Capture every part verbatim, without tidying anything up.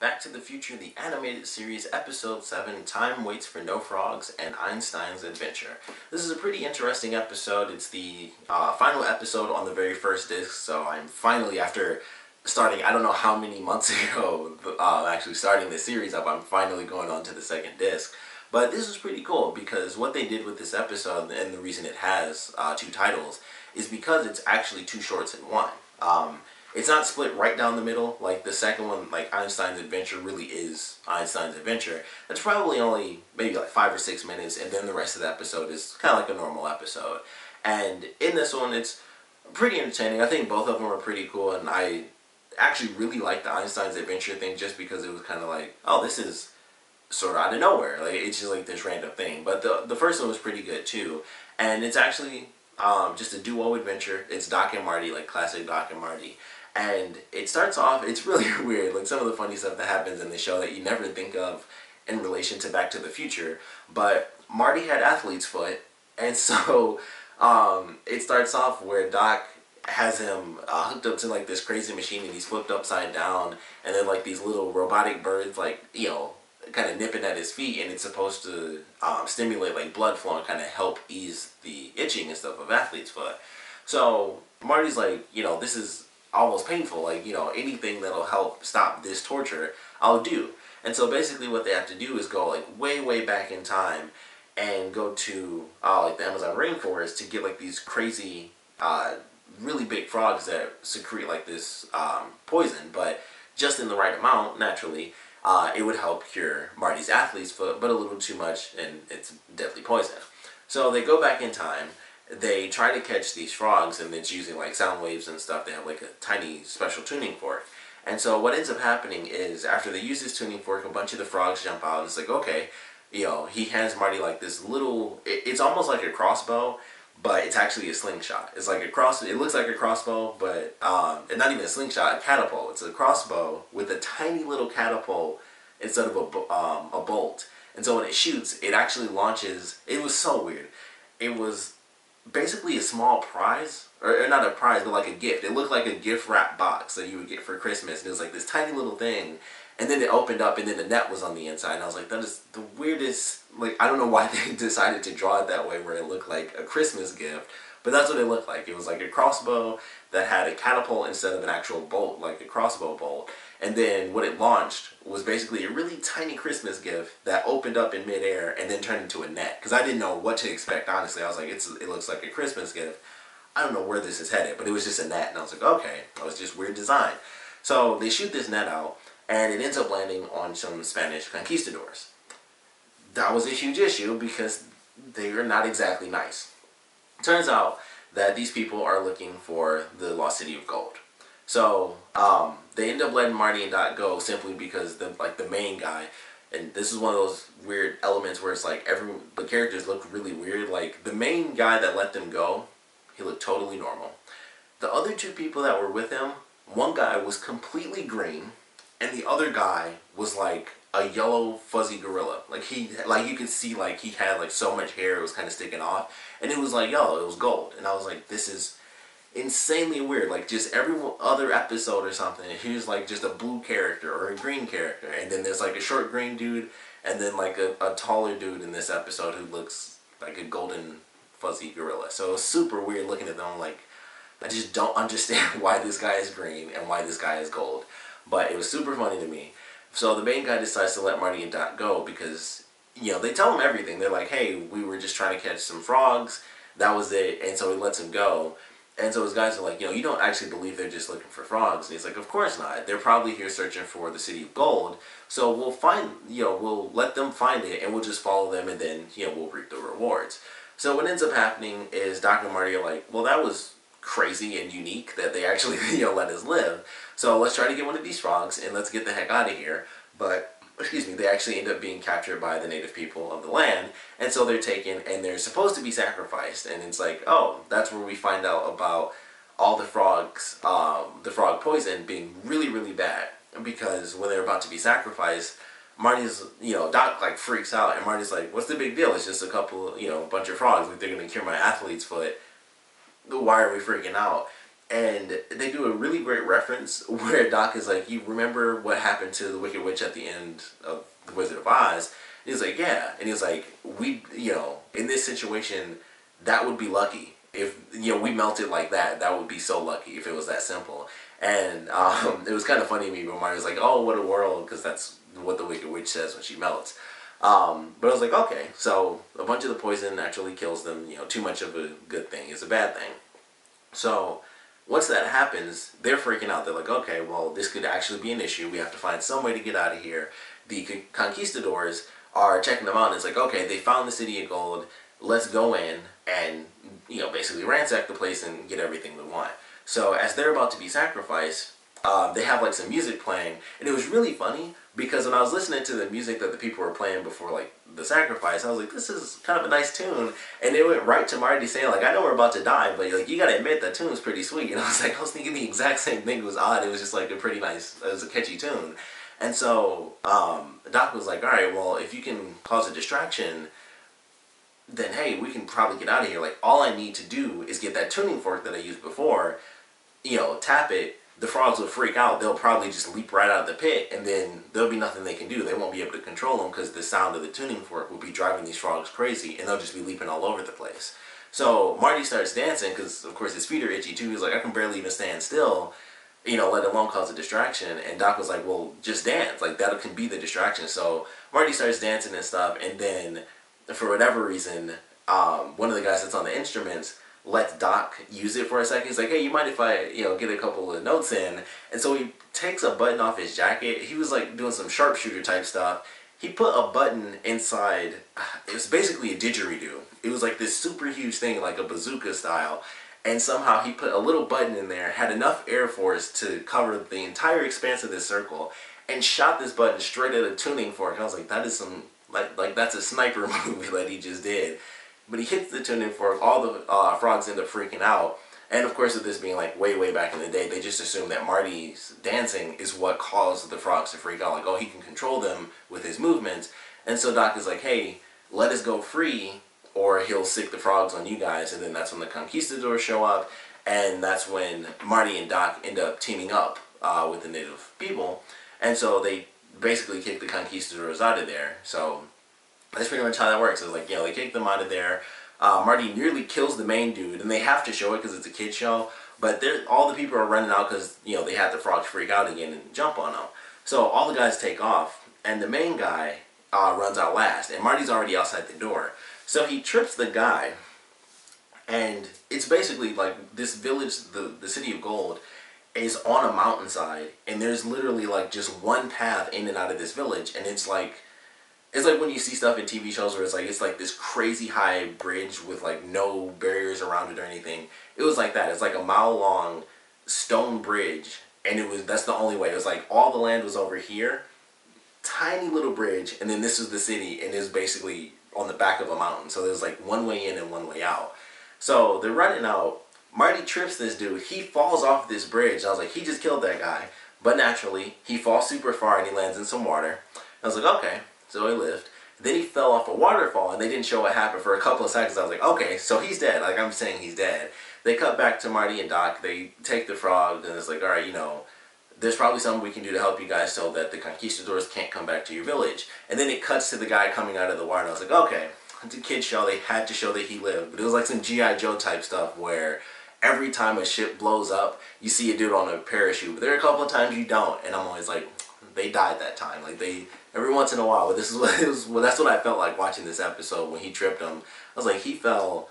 Back to the Future: The Animated Series, Episode seven, Time Waits for No Frogs, and Einstein's Adventure. This is a pretty interesting episode. It's the uh, final episode on the very first disc, so I'm finally, after starting, I don't know how many months ago, uh, actually starting this series up, I'm finally going on to the second disc. But this is pretty cool, because what they did with this episode, and the reason it has uh, two titles, is because it's actually two shorts in one. Um, It's not split right down the middle, like the second one, like Einstein's Adventure really is Einstein's Adventure. That's probably only maybe like five or six minutes, and then the rest of the episode is kind of like a normal episode. And in this one, it's pretty entertaining. I think both of them are pretty cool, and I actually really like the Einstein's Adventure thing just because it was kind of like, oh, this is sort of out of nowhere. Like, it's just like this random thing. But the, the first one was pretty good too, and it's actually um, just a duo adventure. It's Doc and Marty, like classic Doc and Marty. And it starts off, it's really weird, like some of the funny stuff that happens in the show that you never think of in relation to Back to the Future, but Marty had athlete's foot, and so um, it starts off where Doc has him uh, hooked up to like this crazy machine, and he's flipped upside down, and then like these little robotic birds, like, you know, kind of nipping at his feet, and it's supposed to um, stimulate like blood flow and kind of help ease the itching and stuff of athlete's foot. So Marty's like, you know, this is almost painful, like, you know, anything that'll help stop this torture, I'll do. And so basically what they have to do is go like way way back in time and go to uh, like the Amazon rainforest to get like these crazy uh, really big frogs that secrete like this um, poison, but just in the right amount, naturally. Uh, it would help cure Marty's athlete's foot, but a little too much, and it's deadly poison. So they go back in time. They try to catch these frogs, and it's using like sound waves and stuff. They have like a tiny special tuning fork. And so what ends up happening is, after they use this tuning fork, a bunch of the frogs jump out, and it's like, okay, you know, he hands Marty like this little, it, it's almost like a crossbow, but it's actually a slingshot. It's like a cross, it looks like a crossbow, but um, and not even a slingshot, a catapult. It's a crossbow with a tiny little catapult instead of a, um, a bolt. And so when it shoots, it actually launches, it was so weird. It was basically a small prize, or, or not a prize, but like a gift. It looked like a gift wrap box that you would get for Christmas, and it was like this tiny little thing, and then it opened up, and then the net was on the inside, and I was like, that is the weirdest, like, I don't know why they decided to draw it that way, where it looked like a Christmas gift, but that's what it looked like. It was like a crossbow that had a catapult instead of an actual bolt, like a crossbow bolt, and then what it launched was basically a really tiny Christmas gift that opened up in midair and then turned into a net, because I didn't know what to expect, honestly. I was like, it's, it looks like a Christmas gift. I don't know where this is headed, but it was just a net, and I was like, okay, that was just weird design. So they shoot this net out, and it ends up landing on some Spanish conquistadors. That was a huge issue, because they are not exactly nice. Turns out that these people are looking for the lost city of gold. So um, they end up letting Marty and Doc go simply because the like the main guy, and this is one of those weird elements where it's like every the characters look really weird. Like the main guy that let them go, he looked totally normal. The other two people that were with him, one guy was completely green, and the other guy was like a yellow fuzzy gorilla. Like he like you could see like he had like so much hair, it was kind of sticking off, and it was like yellow. It was gold, and I was like, this is insanely weird. Like just every other episode or something, here's like just a blue character or a green character, and then there's like a short green dude, and then like a, a taller dude in this episode who looks like a golden fuzzy gorilla. So it was super weird looking at them. Like, I just don't understand why this guy is green and why this guy is gold, but it was super funny to me. So the main guy decides to let Marty and Doc go because, you know, they tell him everything. They're like, hey, we were just trying to catch some frogs, that was it. And so he lets him go. And so his guys are like, you know, you don't actually believe they're just looking for frogs. And he's like, of course not. They're probably here searching for the city of gold. So we'll find, you know, we'll let them find it, and we'll just follow them, and then, you know, we'll reap the rewards. So what ends up happening is Doc and Marty are like, well, that was crazy and unique that they actually, you know, let us live. So let's try to get one of these frogs, and let's get the heck out of here. But, excuse me, they actually end up being captured by the native people of the land, and so they're taken, and they're supposed to be sacrificed, and it's like, oh, that's where we find out about all the frogs, um, the frog poison being really, really bad, because when they're about to be sacrificed, Marty's, you know, Doc, like, freaks out, and Marty's like, what's the big deal? It's just a couple, you know, a bunch of frogs, like, they're gonna cure my athlete's foot. Why are we freaking out? And they do a really great reference where Doc is like, you remember what happened to the Wicked Witch at the end of The Wizard of Oz? And he's like, yeah. And he's like, we, you know, in this situation, that would be lucky. If, you know, we melted like that, that would be so lucky if it was that simple. And um, it was kind of funny to me, but Marty was like, oh, what a world, because that's what the Wicked Witch says when she melts. Um, but I was like, okay, so a bunch of the poison actually kills them. You know, too much of a good thing is a bad thing. So once that happens, they're freaking out. They're like, okay, well, this could actually be an issue. We have to find some way to get out of here. The conquistadors are checking them out. And it's like, okay, they found the city of gold. Let's go in and, you know, basically ransack the place and get everything we want. So as they're about to be sacrificed, uh, they have like some music playing, and it was really funny because when I was listening to the music that the people were playing before like the sacrifice, I was like, this is kind of a nice tune, and it went right to Marty saying like, I know we're about to die, but like you gotta admit that tune's pretty sweet. And I was like, I was thinking the exact same thing. It was odd. It was just like a pretty nice, it was a catchy tune. And so um, Doc was like, all right, well, if you can cause a distraction, then hey, we can probably get out of here. Like all I need to do is get that tuning fork that I used before. You know, tap it, the frogs will freak out, they'll probably just leap right out of the pit, and then there'll be nothing they can do. They won't be able to control them because the sound of the tuning fork will be driving these frogs crazy, and they'll just be leaping all over the place. So Marty starts dancing because, of course, his feet are itchy too. He's like, I can barely even stand still, you know, let alone cause a distraction. And Doc was like, well, just dance. Like, that can be the distraction. So Marty starts dancing and stuff, and then, for whatever reason, um, one of the guys that's on the instruments let Doc use it for a second. He's like, hey, you mind if I, you know, get a couple of notes in? And so he takes a button off his jacket. He was like doing some sharpshooter type stuff. He put a button inside, it was basically a didgeridoo. It was like this super huge thing, like a bazooka style. And somehow he put a little button in there, had enough air force to cover the entire expanse of this circle, and shot this button straight at a tuning fork. And I was like, that is some, like, like that's a sniper movie that he just did. But he hits the tuning fork, all the uh, frogs end up freaking out. And of course, with this being like way, way back in the day, they just assume that Marty's dancing is what caused the frogs to freak out. Like, oh, he can control them with his movements. And so Doc is like, hey, let us go free, or he'll sick the frogs on you guys. And then that's when the conquistadors show up. And that's when Marty and Doc end up teaming up uh, with the native people. And so they basically kick the conquistadors out of there. So that's pretty much how that works. It's like, you know, they kick them out of there. Uh, Marty nearly kills the main dude, and they have to show it because it's a kid's show. But all the people are running out because, you know, they had the frogs freak out again and jump on them. So all the guys take off, and the main guy uh, runs out last, and Marty's already outside the door. So he trips the guy, and it's basically like this village, the, the city of gold, is on a mountainside, and there's literally like just one path in and out of this village, and it's like, it's like when you see stuff in T V shows where it's like, it's like this crazy high bridge with like no barriers around it or anything. It was like that. It's like a mile long stone bridge, and it was, that's the only way. It was like all the land was over here, tiny little bridge, and then this was the city, and it was basically on the back of a mountain. So there's like one way in and one way out. So they're running out. Marty trips this dude. He falls off this bridge. I was like, he just killed that guy. But naturally, he falls super far and he lands in some water. I was like, okay. So he lived. Then he fell off a waterfall, and they didn't show what happened for a couple of seconds. I was like, okay, so he's dead. Like, I'm saying he's dead. They cut back to Marty and Doc. They take the frog, and it's like, all right, you know, there's probably something we can do to help you guys so that the conquistadors can't come back to your village. And then it cuts to the guy coming out of the water, and I was like, okay, it's a kid's show. They had to show that he lived. But it was like some G I Joe type stuff where every time a ship blows up, you see a dude on a parachute. But there are a couple of times you don't, and I'm always like, they died that time. Like, they... Every once in a while, but this is what it was. Well, that's what I felt like watching this episode when he tripped him. I was like, he fell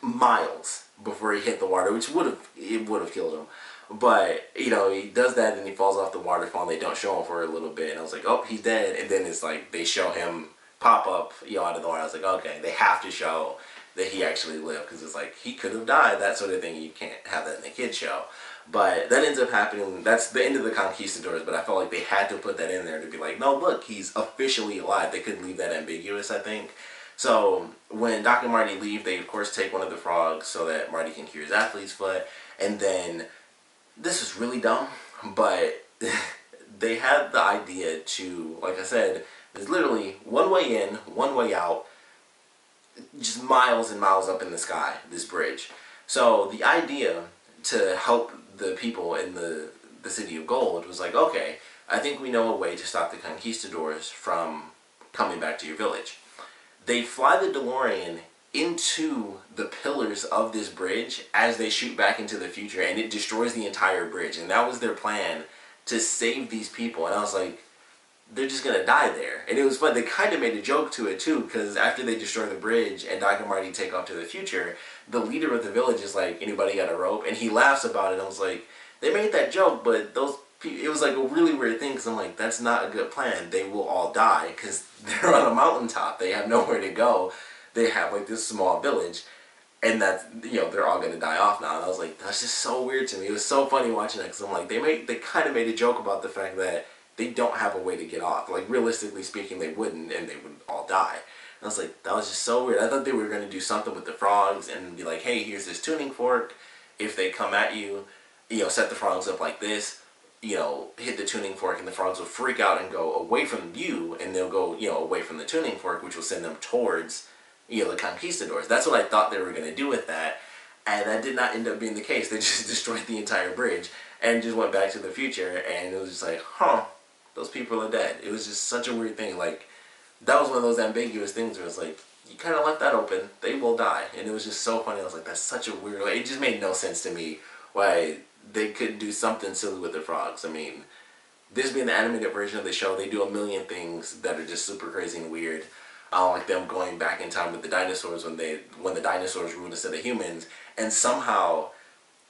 miles before he hit the water, which would have it would have killed him. But you know, he does that, and he falls off the waterfall. And they don't show him for a little bit, and I was like, oh, he's dead. And then it's like they show him pop up, you know, out of the water. I was like, okay, they have to show that he actually lived because it's like he could have died, that sort of thing. You can't have that in the kids show. But that ends up happening. That's the end of the conquistadors, but I felt like they had to put that in there to be like, no, look, he's officially alive. They couldn't leave that ambiguous, I think. So when Doc and Marty leave, they, of course, take one of the frogs so that Marty can cure his athlete's foot. And then, this is really dumb, but they had the idea to, like I said, there's literally one way in, one way out, just miles and miles up in the sky, this bridge. So the idea to help the people in the, the City of Gold was like, okay, I think we know a way to stop the conquistadors from coming back to your village. They fly the DeLorean into the pillars of this bridge as they shoot back into the future, and it destroys the entire bridge. And that was their plan to save these people. And I was like, they're just gonna die there. And it was fun. They kind of made a joke to it too, because after they destroy the bridge and Doc and Marty take off to the future, the leader of the village is like, anybody got a rope? And he laughs about it. I was like, they made that joke, but those people, it was like a really weird thing, because I'm like, that's not a good plan. They will all die, because they're on a mountaintop. They have nowhere to go. They have like this small village, and that's, you know, they're all gonna die off now. And I was like, that's just so weird to me. It was so funny watching that, because I'm like, they made, they kind of made a joke about the fact that they don't have a way to get off. Like, realistically speaking, they wouldn't, and they would all die. And I was like, that was just so weird. I thought they were going to do something with the frogs and be like, hey, here's this tuning fork. If they come at you, you know, set the frogs up like this, you know, hit the tuning fork, and the frogs will freak out and go away from you, and they'll go, you know, away from the tuning fork, which will send them towards, you know, the conquistadors. That's what I thought they were going to do with that, and that did not end up being the case. They just destroyed the entire bridge and just went back to the future, and it was just like, huh. Those people are dead. It was just such a weird thing. Like, that was one of those ambiguous things where it's like, you kind of left that open. They will die. And it was just so funny. I was like, that's such a weird... Like, it just made no sense to me why they couldn't do something silly with the frogs. I mean, this being the animated version of the show, they do a million things that are just super crazy and weird. I don't like them going back in time with the dinosaurs when they when the dinosaurs ruled instead of humans. And somehow...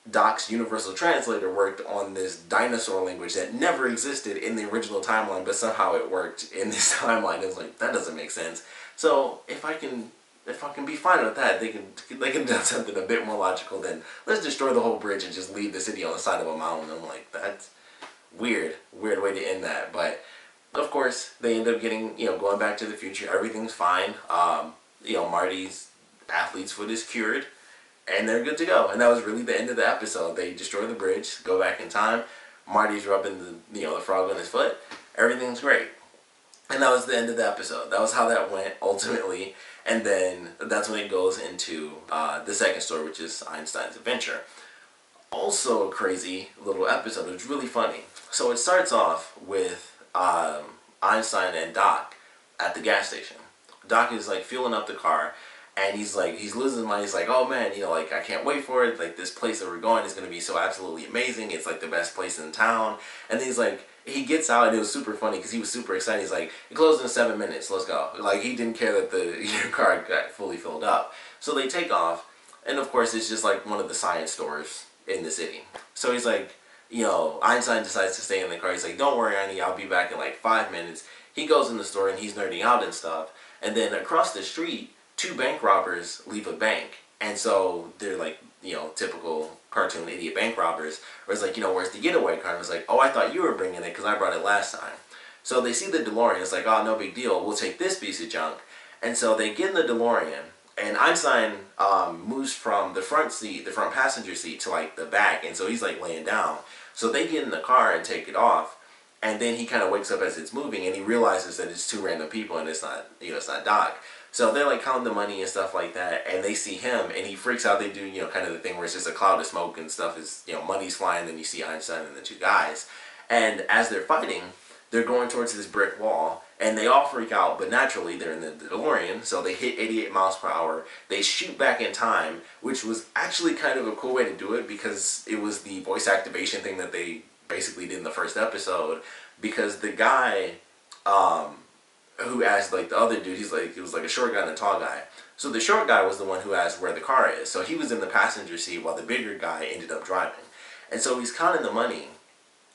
Doc's universal translator worked on this dinosaur language that never existed in the original timeline, but somehow it worked in this timeline. It was like, that doesn't make sense. So if I can, if I can be fine with that, they can they can do something a bit more logical than let's destroy the whole bridge and just leave the city on the side of a mountain. I'm like, that's weird, weird way to end that. But of course, they end up getting, you know, going back to the future. Everything's fine. Um, you know, Marty's athlete's foot is cured. And they're good to go. And that was really the end of the episode. They destroy the bridge, go back in time. Marty's rubbing the, you know, the frog on his foot. Everything's great. And that was the end of the episode. That was how that went, ultimately. And then that's when it goes into uh, the second story, which is Einstein's Adventure. Also a crazy little episode. It's really funny. So it starts off with um, Einstein and Doc at the gas station. Doc is, like, fueling up the car. And he's like, he's losing money. He's like, oh man, you know, like, I can't wait for it. Like, this place that we're going is going to be so absolutely amazing. It's like the best place in town. And then he's like, he gets out, and it was super funny because he was super excited. He's like, it closed in seven minutes. Let's go. Like, he didn't care that the your car got fully filled up. So they take off. And of course, it's just like one of the science stores in the city. So he's like, you know, Einstein decides to stay in the car. He's like, don't worry, Annie, I'll be back in like five minutes. He goes in the store and he's nerding out and stuff. And then across the street, two bank robbers leave a bank, and so they're like, you know, typical cartoon idiot bank robbers, where it's like, you know, where's the getaway car? And it's like, oh, I thought you were bringing it because I brought it last time. So they see the DeLorean, it's like, oh, no big deal, we'll take this piece of junk. And so they get in the DeLorean, and Einstein um, moves from the front seat, the front passenger seat, to like the back, and so he's like laying down. So they get in the car and take it off, and then he kind of wakes up as it's moving, and he realizes that it's two random people, and it's not, you know, it's not Doc. So they're like counting the money and stuff like that, and they see him, and he freaks out. They do, you know, kind of the thing where it's just a cloud of smoke and stuff is, you know, money's flying, then you see Einstein and the two guys. And as they're fighting, they're going towards this brick wall, and they all freak out, but naturally they're in the DeLorean, so they hit eighty-eight miles per hour. They shoot back in time, which was actually kind of a cool way to do it because it was the voice activation thing that they basically did in the first episode, because the guy, um... who asked, like, the other dude, he's like, it was like a short guy and a tall guy. So the short guy was the one who asked where the car is. So he was in the passenger seat while the bigger guy ended up driving. And so he's counting the money.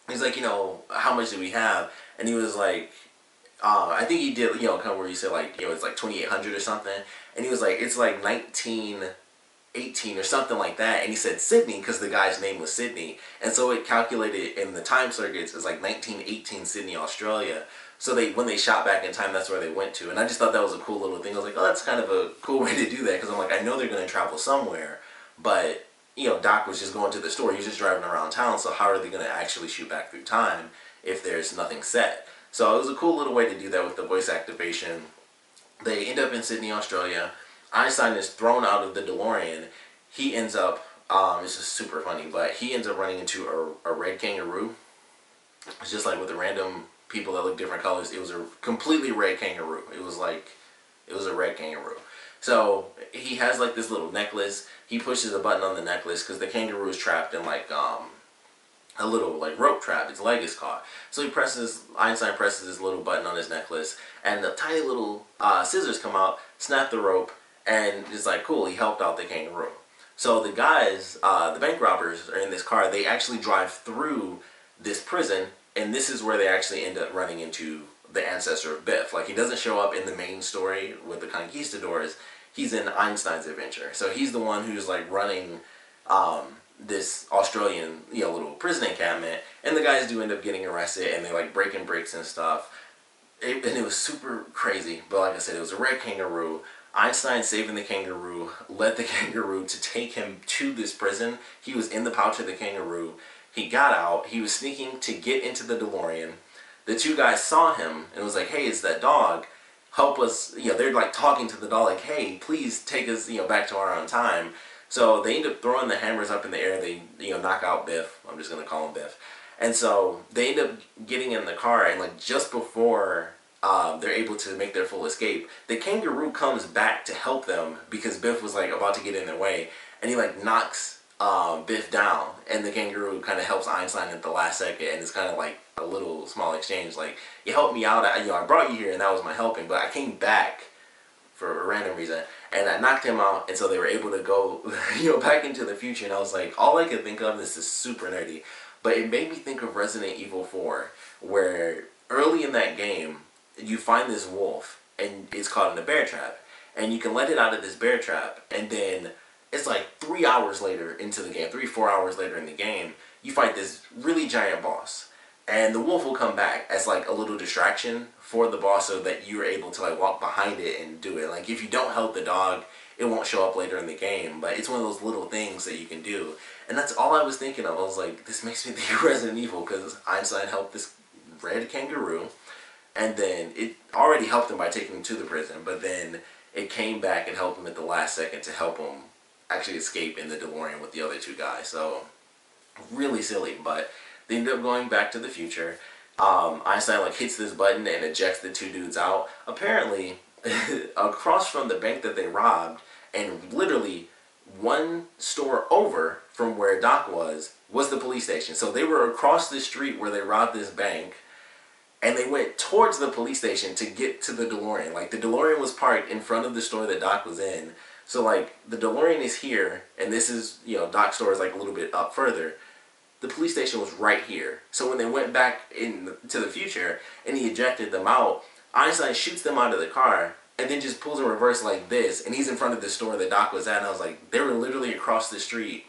He's like, you know, how much do we have? And he was like, uh, I think he did, you know, kind of where you said, like, you know, it's like twenty-eight hundred or something. And he was like, it's like nineteen eighteen or something like that. And he said Sydney because the guy's name was Sydney. And so it calculated in the time circuits as like nineteen eighteen Sydney, Australia. So they, when they shot back in time, that's where they went to. And I just thought that was a cool little thing. I was like, oh, that's kind of a cool way to do that. Because I'm like, I know they're going to travel somewhere. But, you know, Doc was just going to the store. He's just driving around town. So how are they going to actually shoot back through time if there's nothing set? So it was a cool little way to do that with the voice activation. They end up in Sydney, Australia. Einstein is thrown out of the DeLorean. He ends up Um, this is super funny, but he ends up running into a, a red kangaroo. It's just like with the random people that look different colors. It was a completely red kangaroo. It was like, it was a red kangaroo. So he has like this little necklace. He pushes a button on the necklace because the kangaroo is trapped in like um, a little like rope trap. Its leg is caught. So he presses, Einstein presses this little button on his necklace, and the tiny little uh, scissors come out, snap the rope, and it's like, cool, he helped out the kangaroo. So the guys, uh, the bank robbers are in this car. They actually drive through this prison, and this is where they actually end up running into the ancestor of Biff. Like, he doesn't show up in the main story with the conquistadors. He's in Einstein's Adventure. So he's the one who's like running um, this Australian, you know, little prison encampment. And the guys do end up getting arrested, and they're like breaking bricks and stuff. It, and it was super crazy. But like I said, it was a red kangaroo. Einstein saving the kangaroo led the kangaroo to take him to this prison. He was in the pouch of the kangaroo. He got out. He was sneaking to get into the DeLorean. The two guys saw him and was like, hey, it's that dog. Help us. You know, they're like talking to the dog like, hey, please take us, you know, back to our own time. So they end up throwing the hammers up in the air. They, you know, knock out Biff. I'm just going to call him Biff. And so they end up getting in the car, and like just before um, they're able to make their full escape, the kangaroo comes back to help them because Biff was like about to get in their way, and he like knocks Um, Biff down, and the kangaroo kind of helps Einstein at the last second, and it's kind of like a little small exchange, like, you helped me out, I, you know, I brought you here, and that was my helping, but I came back for a random reason, and I knocked him out, and so they were able to go, you know, back into the future. And I was like, all I could think of, this is super nerdy, but it made me think of Resident Evil four, where early in that game, you find this wolf, and it's caught in a bear trap, and you can let it out of this bear trap, and then it's like three hours later into the game, three, four hours later in the game, you fight this really giant boss. And the wolf will come back as like a little distraction for the boss so that you're able to like walk behind it and do it. Like, if you don't help the dog, it won't show up later in the game. But it's one of those little things that you can do. And that's all I was thinking of. I was like, this makes me think of Resident Evil, because Einstein helped this red kangaroo. And then it already helped him by taking him to the prison. But then it came back and helped him at the last second to help him actually escape in the DeLorean with the other two guys. So really silly, but they end up going back to the future. um, Einstein like hits this button and ejects the two dudes out, apparently across from the bank that they robbed, and literally one store over from where Doc was was the police station. So they were across the street where they robbed this bank, and they went towards the police station to get to the DeLorean. Like, the DeLorean was parked in front of the store that Doc was in. So, like, the DeLorean is here, and this is, you know, Doc's store is, like, a little bit up further. The police station was right here. So when they went back in the, to the future, and he ejected them out, Einstein shoots them out of the car, and then just pulls in reverse like this, and he's in front of the store that Doc was at, and I was like, they were literally across the street,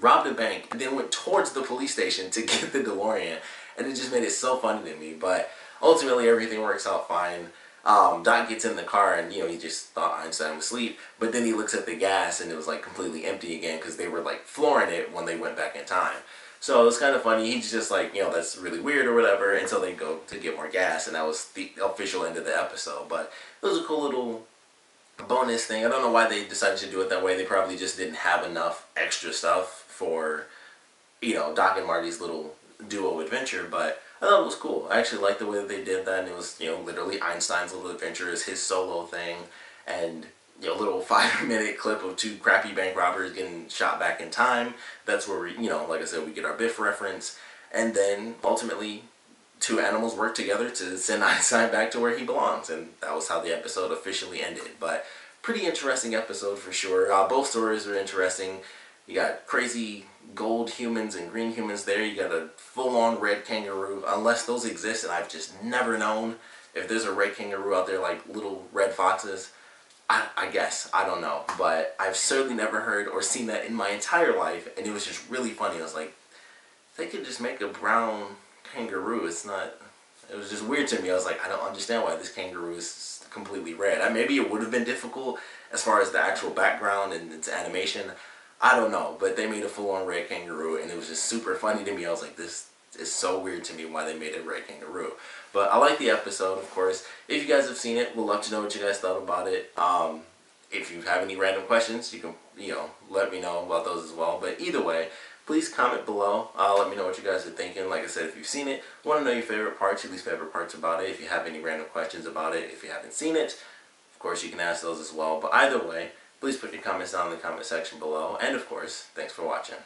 robbed a bank, and then went towards the police station to get the DeLorean. And it just made it so funny to me, but ultimately everything works out fine. Um, Doc gets in the car, and, you know, he just thought Einstein was asleep, but then he looks at the gas, and it was, like, completely empty again, because they were, like, flooring it when they went back in time. So it was kind of funny. He's just like, you know, that's really weird or whatever, and so they go to get more gas, and that was the official end of the episode. But it was a cool little bonus thing. I don't know why they decided to do it that way. They probably just didn't have enough extra stuff for, you know, Doc and Marty's little duo adventure, but I thought it was cool. I actually liked the way that they did that, and it was, you know, literally Einstein's little adventure is his solo thing, and, you know, little five minute clip of two crappy bank robbers getting shot back in time. That's where we, you know, like I said, we get our Biff reference, and then ultimately two animals work together to send Einstein back to where he belongs, and that was how the episode officially ended. But pretty interesting episode for sure. Uh, both stories were interesting. You got crazy gold humans and green humans there. You got a full-on red kangaroo, unless those exist, and I've just never known if there's a red kangaroo out there like little red foxes. I, I guess. I don't know. But I've certainly never heard or seen that in my entire life, and it was just really funny. I was like, they could just make a brown kangaroo. It's not... It was just weird to me. I was like, I don't understand why this kangaroo is completely red. I, maybe it would have been difficult as far as the actual background and its animation. I don't know, but they made a full-on red kangaroo, and it was just super funny to me. I was like, this is so weird to me why they made a red kangaroo. But I like the episode, of course. If you guys have seen it, we'd love to know what you guys thought about it. Um, if you have any random questions, you can, you know, let me know about those as well. But either way, please comment below. Uh, let me know what you guys are thinking. Like I said, if you've seen it, want to know your favorite parts, your least favorite parts about it. If you have any random questions about it, if you haven't seen it, of course, you can ask those as well. But either way, please put your comments down in the comment section below. And of course, thanks for watching.